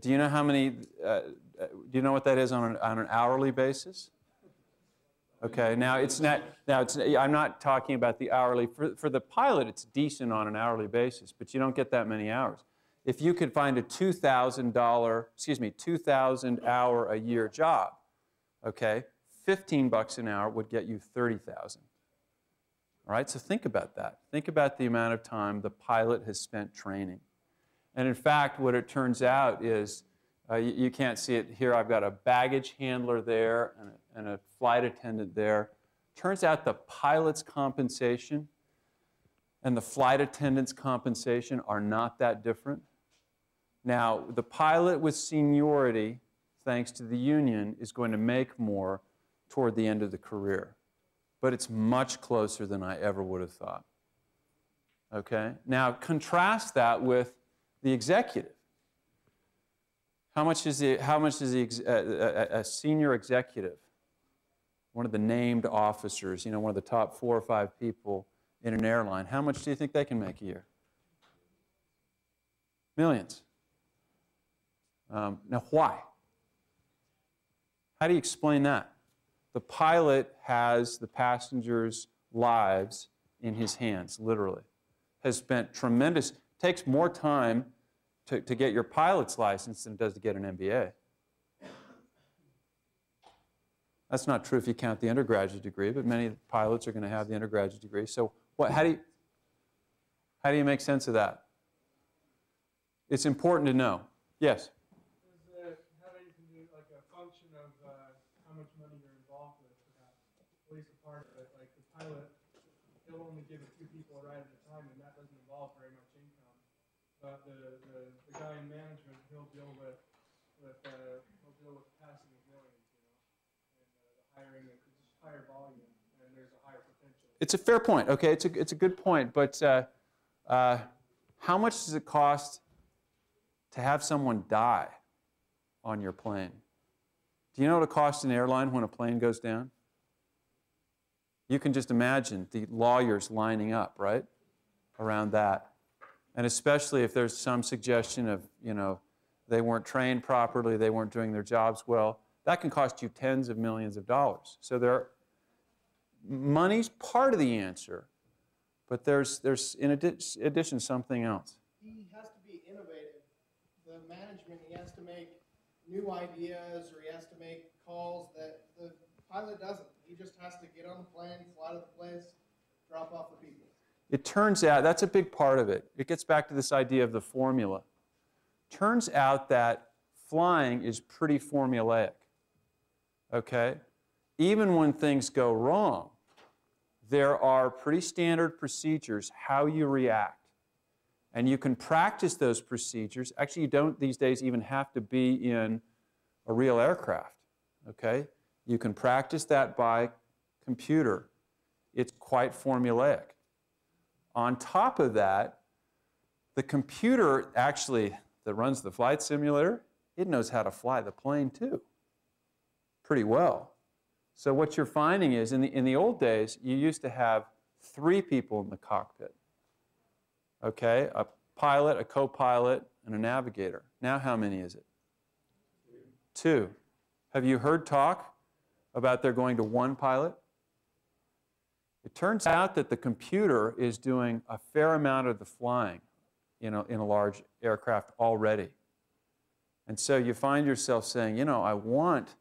Do you know how many? Uh, do you know what that is on an, on an hourly basis? Okay, now it's not, now it's, I'm not talking about the hourly. For, for the pilot, it's decent on an hourly basis, but you don't get that many hours. If you could find a two thousand dollar, excuse me, two thousand hour a year job, okay, fifteen bucks an hour would get you thirty thousand. All right, so think about that. Think about the amount of time the pilot has spent training. And in fact, what it turns out is, Uh, you, you can't see it here. I've got a baggage handler there and a, and a flight attendant there. Turns out the pilot's compensation and the flight attendant's compensation are not that different. Now, the pilot with seniority, thanks to the union, is going to make more toward the end of the career. But it's much closer than I ever would have thought. Okay? Now, contrast that with the executive. How How much is the, how much is the, uh, a, a senior executive, one of the named officers, you know, one of the top four or five people in an airline, how much do you think they can make a year? Millions. Um, now, why? How do you explain that? The pilot has the passengers' lives in his hands, literally. Has spent tremendous, takes more time to, to get your pilot's license than it does to get an M B A. That's not true if you count the undergraduate degree, but many pilots are going to have the undergraduate degree. So what, how do you, how do you make sense of that? It's important to know. Yes? Does it have anything to do, like a function of uh, how much money you're involved with, perhaps? At least a part of it, like the pilot, they'll only give a few people a ride at a time, and that doesn't involve very much income. But the, the, the guy in management, he'll deal with, with uh, he'll deal with passing of millions, you know, and uh, the hiring of just higher volume, and there's a higher potential. It's a fair point. Okay, it's a it's a good point. But uh, uh, how much does it cost to have someone die on your plane? Do you know what it costs an airline when a plane goes down? You can just imagine the lawyers lining up, right, around that. And especially if there's some suggestion of, you know, they weren't trained properly, they weren't doing their jobs well, that can cost you tens of millions of dollars. So there are, money's part of the answer, but there's, there's in addi- addition, something else. He has to be innovative. The management, he has to make new ideas, or he has to make calls that the pilot doesn't. He just has to get on the plane, fly to the place, drop off the people. It turns out, that's a big part of it. It gets back to this idea of the formula. Turns out that flying is pretty formulaic, okay? Even when things go wrong, there are pretty standard procedures, how you react. And you can practice those procedures. Actually, you don't these days even have to be in a real aircraft, okay? You can practice that by computer. It's quite formulaic. On top of that, the computer actually that runs the flight simulator, it knows how to fly the plane too, pretty well. So what you're finding is in the, in the old days, you used to have three people in the cockpit. Okay, a pilot, a co-pilot, and a navigator. Now how many is it? Two. Two. Have you heard talk about there going to one pilot? It turns out that the computer is doing a fair amount of the flying, you know, in a large aircraft already. And so you find yourself saying, you know, I want,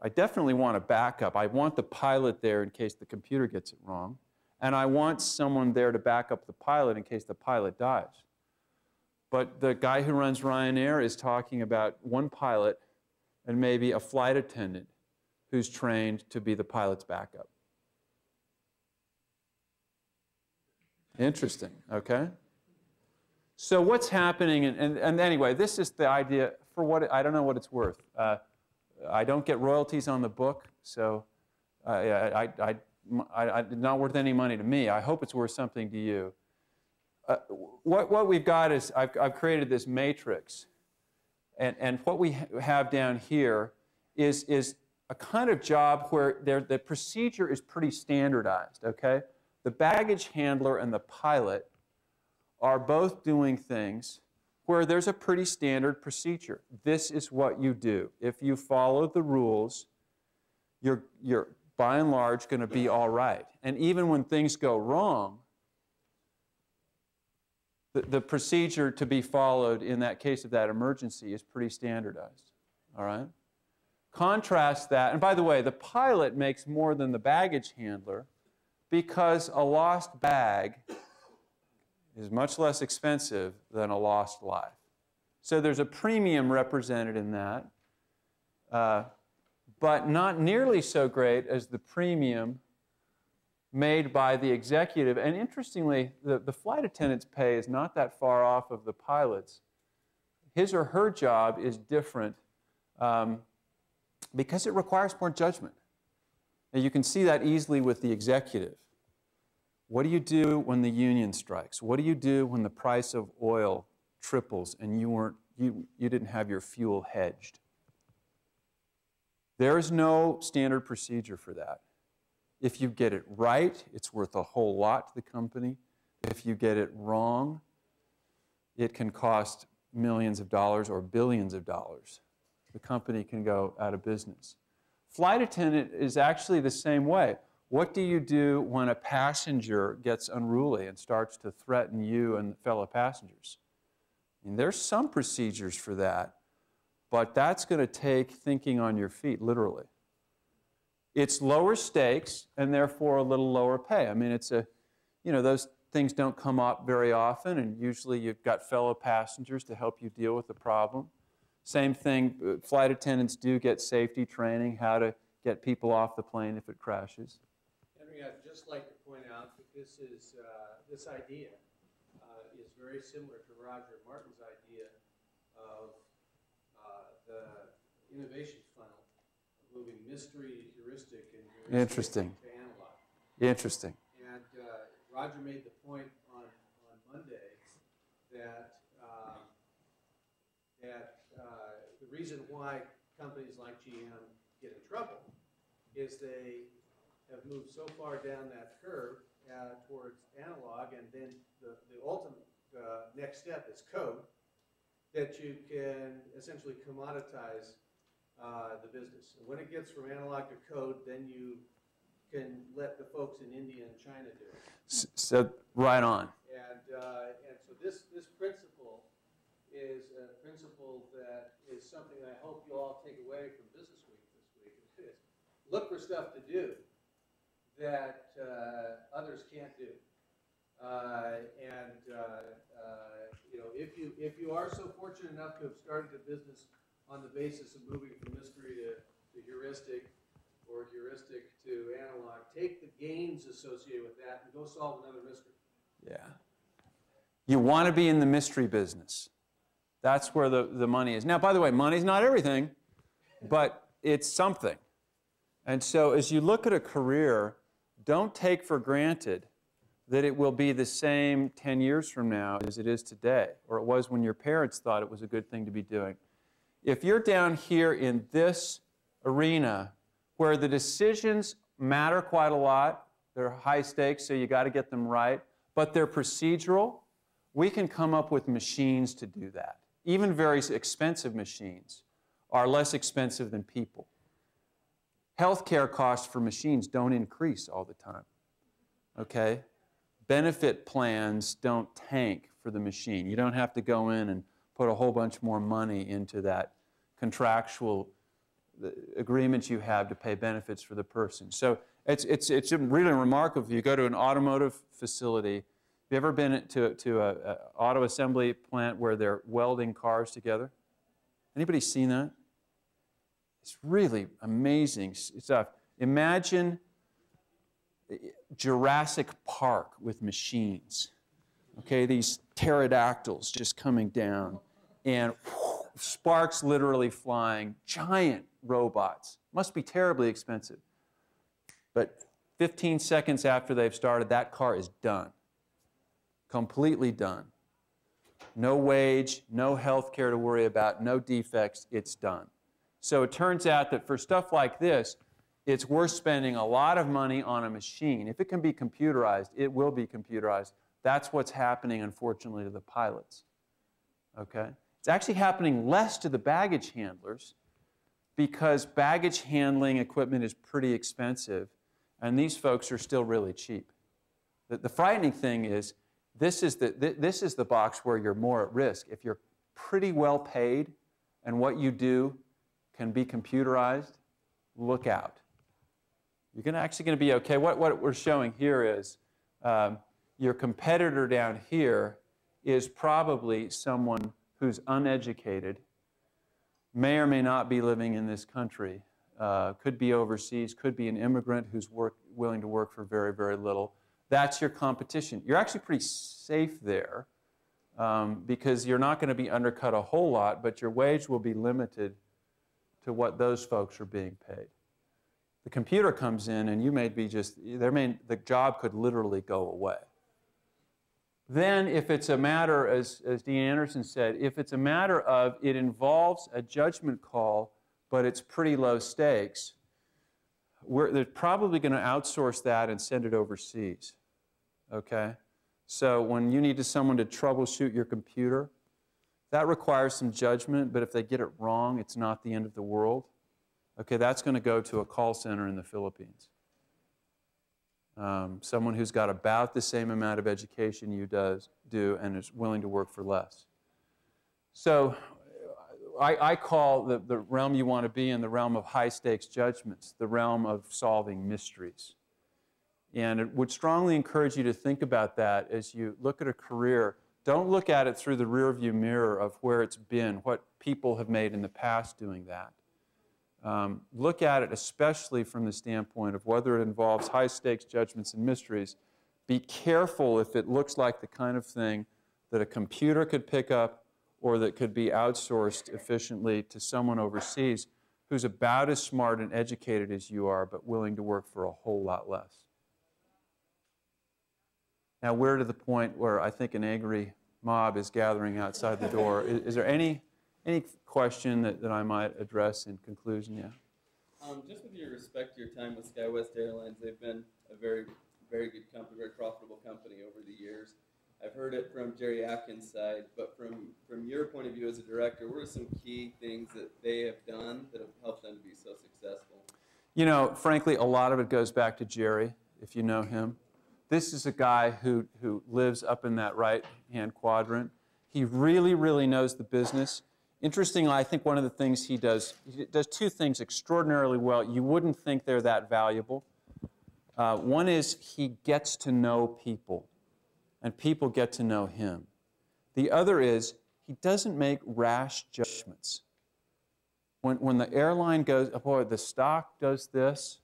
I definitely want a backup. I want the pilot there in case the computer gets it wrong. And I want someone there to back up the pilot in case the pilot dies. But the guy who runs Ryanair is talking about one pilot and maybe a flight attendant who's trained to be the pilot's backup. Interesting, okay? So what's happening, and, and, and anyway, this is the idea, for what, it, I don't know what it's worth. Uh, I don't get royalties on the book, so uh, I, I, I I, I, not worth any money to me. I hope it's worth something to you. Uh, what, what we've got is I've, I've created this matrix. And, and what we ha have down here is, is a kind of job where there, the procedure is pretty standardized, okay? The baggage handler and the pilot are both doing things where there's a pretty standard procedure. This is what you do. If you follow the rules, you're, you're by and large, going to be all right. And even when things go wrong, the, the procedure to be followed in that case of that emergency is pretty standardized, all right? Contrast that, and by the way, the pilot makes more than the baggage handler because a lost bag is much less expensive than a lost life. So there's a premium represented in that. Uh, but not nearly so great as the premium made by the executive. And interestingly, the, the flight attendant's pay is not that far off of the pilot's. His or her job is different um, because it requires more judgment. And you can see that easily with the executive. What do you do when the union strikes? What do you do when the price of oil triples and you weren't you, you didn't have your fuel hedged. There is no standard procedure for that. If you get it right, it's worth a whole lot to the company. If you get it wrong, it can cost millions of dollars or billions of dollars. The company can go out of business. Flight attendant is actually the same way. What do you do when a passenger gets unruly and starts to threaten you and fellow passengers? And there's some procedures for that, but that's going to take thinking on your feet, literally. It's lower stakes and therefore a little lower pay. I mean, it's a, you know, those things don't come up very often, and usually you've got fellow passengers to help you deal with the problem. Same thing, flight attendants do get safety training, how to get people off the plane if it crashes. Henry, I'd just like to point out that this is uh, this idea uh, is very similar to Roger Martin's idea of uh, the innovation funnel, moving mystery, heuristic, and heuristic interesting. To analog. Interesting. And uh, Roger made the point on on Monday that uh, that uh, the reason why companies like G M get in trouble is they have moved so far down that curve uh, towards analog, and then the, the ultimate uh, next step is code, that you can essentially commoditize uh, the business. And when it gets from analog to code, then you can let the folks in India and China do it. So right on. And, uh, and so this, this principle is a principle that is something I hope you all take away from Business Week. Look for stuff to do that uh, others can't do, uh, and uh, uh, you know, if you if you are so fortunate enough to have started a business on the basis of moving from mystery to, to heuristic, or heuristic to analog, take the gains associated with that and go solve another mystery. Yeah, you want to be in the mystery business. That's where the the money is. Now, by the way, money's not everything, but it's something. And so as you look at a career, don't take for granted that it will be the same ten years from now as it is today, or it was when your parents thought it was a good thing to be doing. If you're down here in this arena where the decisions matter quite a lot, they're high stakes, so you got to get them right, but they're procedural, we can come up with machines to do that. Even very expensive machines are less expensive than people. Healthcare costs for machines don't increase all the time, okay? Benefit plans don't tank for the machine. You don't have to go in and put a whole bunch more money into that contractual agreement you have to pay benefits for the person. So it's, it's, it's really remarkable. You go to an automotive facility. Have you ever been to, to an auto assembly plant where they're welding cars together? Anybody seen that? It's really amazing stuff. Imagine Jurassic Park with machines, okay? These pterodactyls just coming down and whoo, sparks literally flying, giant robots. Must be terribly expensive. But fifteen seconds after they've started, that car is done, completely done. No wage, no health care to worry about, no defects, it's done. So it turns out that for stuff like this, it's worth spending a lot of money on a machine. If it can be computerized, it will be computerized. That's what's happening, unfortunately, to the pilots. Okay? It's actually happening less to the baggage handlers because baggage handling equipment is pretty expensive, and these folks are still really cheap. The, the frightening thing is this is the, th this is the box where you're more at risk. If you're pretty well paid and what you do can be computerized, look out. You're gonna, actually going to be okay. What, what we're showing here is um, your competitor down here is probably someone who's uneducated, may or may not be living in this country, uh, could be overseas, could be an immigrant who's work, willing to work for very, very little. That's your competition. You're actually pretty safe there um, because you're not going to be undercut a whole lot, but your wage will be limited to what those folks are being paid. The computer comes in and you may be just, there may, the job could literally go away. Then if it's a matter, as, as Dean Anderson said, if it's a matter of it involves a judgment call, but it's pretty low stakes, we're, they're probably going to outsource that and send it overseas, okay? So when you need someone to troubleshoot your computer, that requires some judgment, but if they get it wrong, it's not the end of the world. Okay, that's going to go to a call center in the Philippines. Um, someone who's got about the same amount of education you does, do and is willing to work for less. So I, I call the, the realm you want to be in the realm of high-stakes judgments, the realm of solving mysteries. And it would strongly encourage you to think about that as you look at a career. Don't look at it through the rearview mirror of where it's been, what people have made in the past doing that. Um, look at it especially from the standpoint of whether it involves high-stakes judgments and mysteries. Be careful if it looks like the kind of thing that a computer could pick up or that could be outsourced efficiently to someone overseas who's about as smart and educated as you are but willing to work for a whole lot less. Now we're to the point where I think an angry mob is gathering outside the door. Is, is there any... Any question that, that I might address in conclusion? Yeah. Um, just with your respect to your time with SkyWest Airlines, they've been a very, very good company, very profitable company over the years. I've heard it from Jerry Atkins' side, but from, from your point of view as a director, what are some key things that they have done that have helped them to be so successful? You know, frankly, a lot of it goes back to Jerry, if you know him. This is a guy who, who lives up in that right-hand quadrant. He really, really knows the business. Interestingly, I think one of the things he does, he does two things extraordinarily well. You wouldn't think they're that valuable. Uh, one is he gets to know people, and people get to know him. The other is he doesn't make rash judgments. When, when the airline goes, oh boy, the stock does this,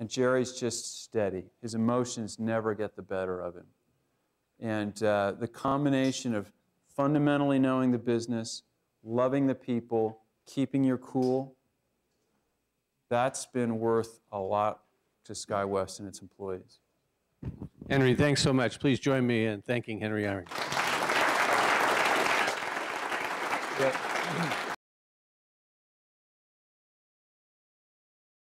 and Jerry's just steady. His emotions never get the better of him. And uh, the combination of fundamentally knowing the business, loving the people, keeping your cool, that's been worth a lot to SkyWest and its employees. Henry, thanks so much. Please join me in thanking Henry Eyring.